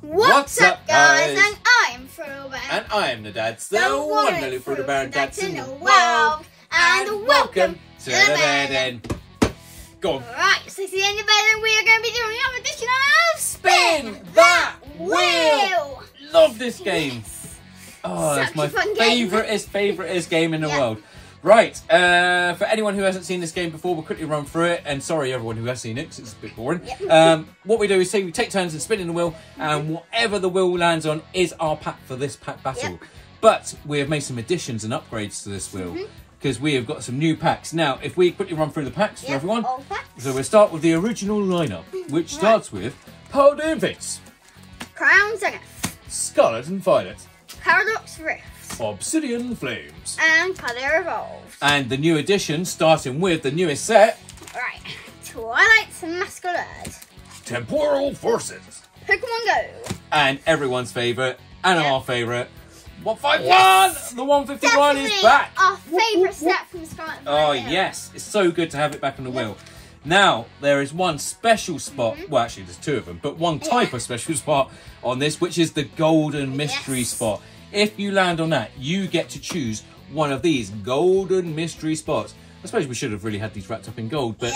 What's up, guys? And I'm Frodo. And I'm Nadad's the one and only Frodo Baron that's in the world. And welcome to the Baron. Go on. Alright, so it's the end of the Baron. We are going to be doing another edition of Spin That Wheel. Love this game. Yes. Oh, such it's my favouriteest game in the world. Right, for anyone who hasn't seen this game before, we'll quickly run through it. And sorry, everyone who has seen it, because it's a bit boring. Yep. What we do is we take turns in spinning the wheel, and whatever the wheel lands on is our pack for this pack battle. Yep. But we have made some additions and upgrades to this wheel, because we have got some new packs. Now, if we quickly run through the packs for everyone. So we'll start with the original lineup, which starts with Paldean Fates, Crown Zenith, Scarlet and Violet, Paradox Rift, Obsidian Flames, and Paldea Evolves. And the new edition, starting with the newest set. Right, Twilight's Masquerade, Temporal Forces, Pokemon Go, and everyone's favourite, and our favourite, 151! Yes! The 151 is back! Our favourite set from Scarlet and Violet. Oh yes, it's so good to have it back on the wheel. Now, there is one special spot, well actually there's two of them, but one type of special spot on this, which is the Golden Mystery spot. If you land on that, you get to choose one of these golden mystery spots. I suppose we should have really had these wrapped up in gold, but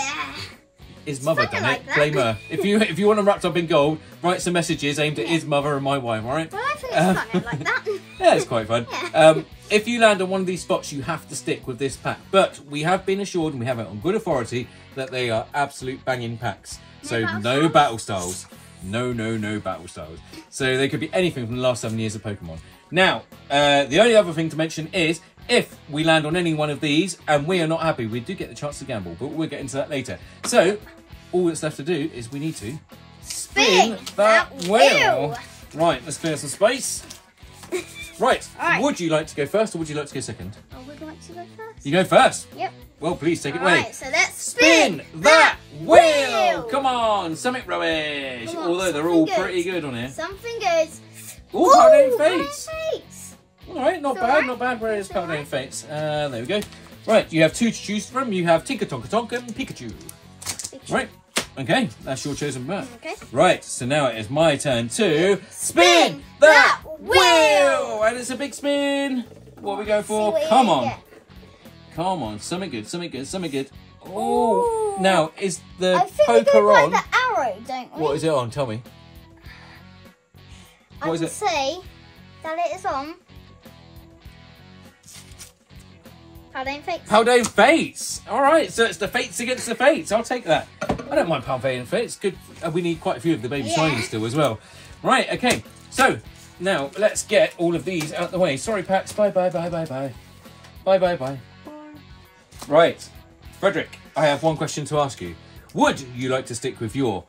his mother done it. Blame her. If you want them wrapped up in gold, write some messages aimed at his mother and my wife, alright? Well, I think it's fun like that. Yeah, it's quite fun. If you land on one of these spots, you have to stick with this pack. But we have been assured, and we have it on good authority, that they are absolute banging packs. So no battle styles. No battle styles. So they could be anything from the last 7 years of Pokemon. Now, the only other thing to mention is, if we land on any one of these and we are not happy, we do get the chance to gamble, but we'll get into that later. So, all that's left to do is we need to spin that wheel. Right, let's clear some space. Right, would you like to go first or would you like to go second? I would like to go first. You go first? Yep. Well, please take it away. Right, so let's spin that wheel. Come on, something rubbish. Although they're all pretty good on here. Something good. Ooh, Paldean Fates. Alright, not bad, not bad. Where is Paldean Fates? There we go. Right, you have two to choose from. You have Tinker Tonka Tonk and Pikachu. Right, okay, that's your chosen pack. Okay. Right, so now it is my turn to spin that wheel! And it's a big spin. What are we going for? Come on. Come on, something good, something good, something good. Oh, now is the poker on? Like the arrow, don't we? What is it on? Tell me. I would say that it is on Paldean Fates. Paldean Fates! Alright, so it's the Fates against the Fates. I'll take that. I don't mind Paldean Fates. Good. We need quite a few of the baby shinies still as well. Right, okay. So, now let's get all of these out the way. Sorry, packs. Bye. Bye. Right, Frederick, I have one question to ask you. Would you like to stick with your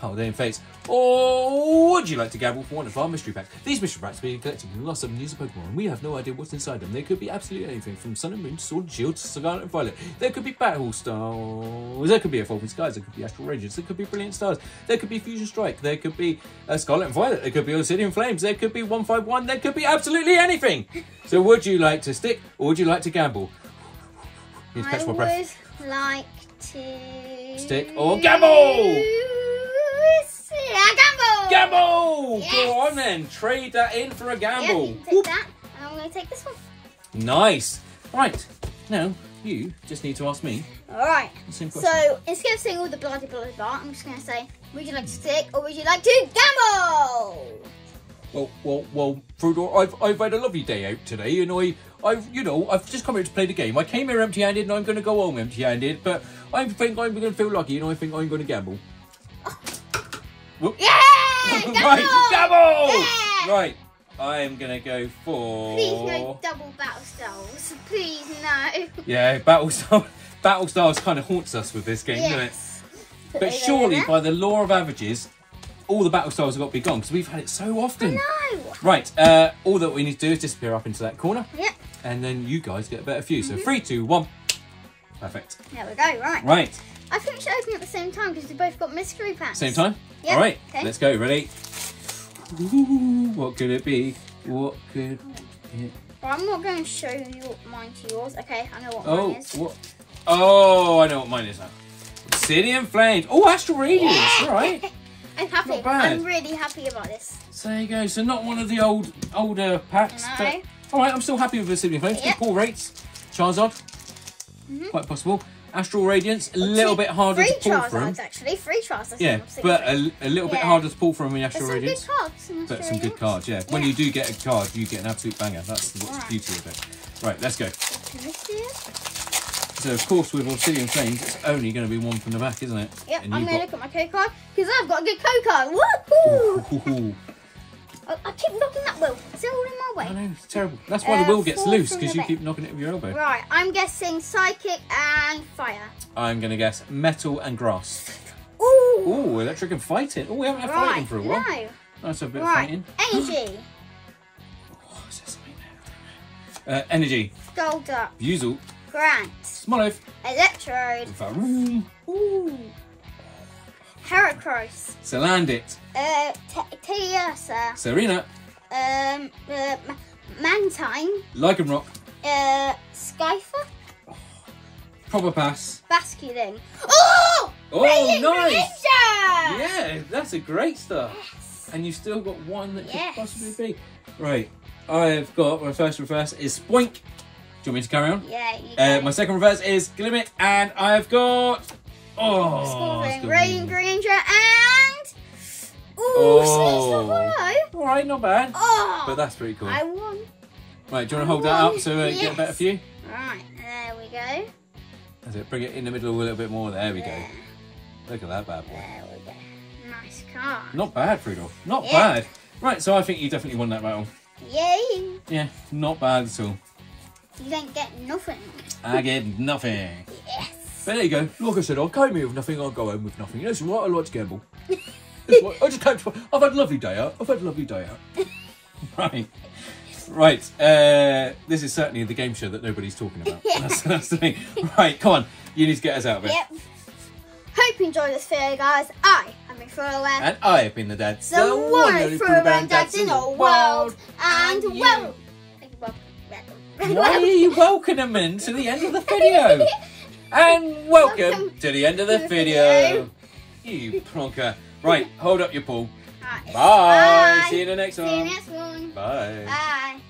Paldean Fates? Or would you like to gamble for one of our mystery packs? These mystery packs have been collected from the last 7 years of Pokemon, and we have no idea what's inside them. They could be absolutely anything, from Sun and Moon to Sword and Shield to Scarlet and Violet. There could be Battle Stars, there could be Evolving Skies, there could be Astral Radiance, there could be Brilliant Stars, there could be Fusion Strike, there could be Scarlet and Violet, there could be Obsidian Flames, there could be 151, there could be absolutely anything! So would you like to stick, or would you like to gamble? Need to catch my breath. I would like to... stick or gamble! Gamble! Yes. Go on then, trade that in for a gamble. Yep, take that, and I'm going to take this one. Nice. Right, now you just need to ask me. Alright, so instead of saying all the bloody bloody blah, I'm just going to say, would you like to stick or would you like to gamble? Well, Frodo, I've had a lovely day out today, and I've just come here to play the game. I came here empty-handed, and I'm going to go home empty-handed, but I think I'm going to feel lucky, and I think I'm going to gamble. Yeah! Double! Right, double! Yeah! Right, I'm gonna go for... Please no double battle styles. Please no. Yeah, battle styles kind of haunts us with this game, doesn't it? But surely, by the law of averages, all the battle styles have got to be gone, because we've had it so often. I know. Right, all that we need to do is disappear up into that corner. Yep. And then you guys get a better view. So 3, 2, 1. Perfect. There we go, right. Right. I think we should open at the same time because we both got mystery packs. Same time? Yep. All right, let's go. Ready? Ooh, what could it be? What could it... Well, I'm not going to show you mine to yours. Okay, I know what mine is. Oh, I know what mine is now. Obsidian Flames. Oh, Astral Radiance. All right. I'm happy. Not bad. I'm really happy about this. So there you go. So not one of the older packs. No. But, all right, I'm still happy with Obsidian Flames. Yep. Good call rates. Charizard, quite possible. Astral Radiance, a little bit harder to pull from. Actually, three Charizards. Yeah, but a little bit harder to pull from in Astral Radiance. But some good cards, yeah. When you do get a card, you get an absolute banger. That's what's the beauty of it. Right, let's go. So of course, with Obsidian Flames, it's only going to be one from the back, isn't it? Yep, and I'm going to look at my code card because I've got a good code card. Woohoo! I keep knocking that wheel. It's all in my way. I know, it's terrible. That's why the wheel gets loose, because you keep knocking it with your elbow. Right, I'm guessing psychic and fire. I'm going to guess metal and grass. Ooh! Ooh, electric and fighting. Oh, we haven't had fighting for a while. No. Nice, a bit of fighting. Energy. What's this now? Energy. Golduck. Buzel. Grant. Smoliv. Electrode. Varum. Ooh. Heracross. Salandit. Teddiursa. Serena. Mantine. Lycanroc. Scyther. Oh, Probopass. Basculin. Oh! Oh, nice! Ninja! Yeah, that's a great start. Yes. And you've still got one that could possibly be. Right, I've got my first reverse is Spoink. Do you want me to carry on? Yeah, you can. My second reverse is Glimmet, and I've got... Oh, Radiant Greninja and Sneasel. All right, not bad. Oh, but that's pretty cool. I won. Right, do you want to hold that up so you get a better view? Right, there we go. That's it. Bring it in the middle a little bit more. There we go. Look at that bad boy. There we go. Nice card. Not bad, Frudolf. Not bad. Right, so I think you definitely won that battle. Yay. Yeah, not bad at all. You don't get nothing. I get nothing. Yes. But there you go. Like I said, I'll come here with nothing, I'll go home with nothing. You know, it's right, I like to gamble. I just came to, I've had a lovely day out. I've had a lovely day out. Right. Right. This is certainly the game show that nobody's talking about. That's the thing. Right, come on. You need to get us out of it. Yep. Hope you enjoyed this video, guys. I have been Throwaway. And I have been the dad. The one Throwaway dads in the world. And well... Why are you welcoming them to the end of the video? And welcome to the end of the video. You plonker. Right, hold up your paw. Bye. See you in the next one. See you next one. Bye. Bye.